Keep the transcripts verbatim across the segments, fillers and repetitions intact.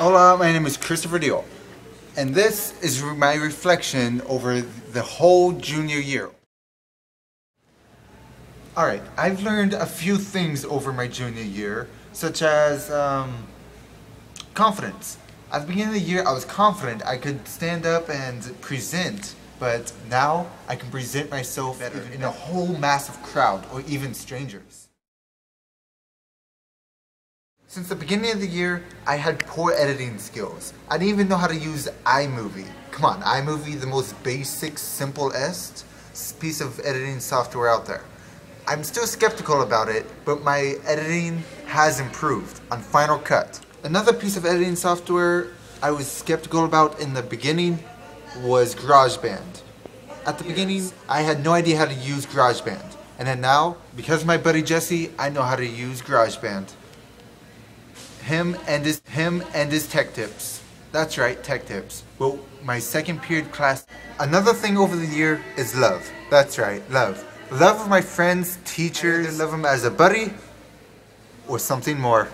Hola, my name is Christopher Deal, and this is my reflection over the whole junior year. Alright, I've learned a few things over my junior year, such as um, confidence. At the beginning of the year, I was confident I could stand up and present, but now I can present myself better in a whole massive crowd or even strangers. Since the beginning of the year, I had poor editing skills. I didn't even know how to use iMovie. Come on, iMovie, the most basic, simplest piece of editing software out there. I'm still skeptical about it, but my editing has improved on Final Cut. Another piece of editing software I was skeptical about in the beginning was GarageBand. At the beginning, I had no idea how to use GarageBand. And then now, because of my buddy Jesse, I know how to use GarageBand. Him and his him and his tech tips. That's right, tech tips. Well, my second period class. Another thing over the year is love. That's right, love. Love of my friends, teachers. I either love them as a buddy, or something more.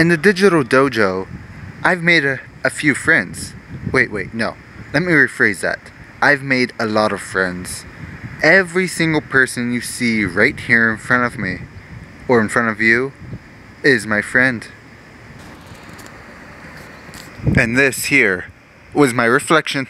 In the Digital Dojo, I've made a, a few friends. Wait, wait, no. Let me rephrase that. I've made a lot of friends. Every single person you see right here in front of me, or in front of you, is my friend. And this here was my reflection.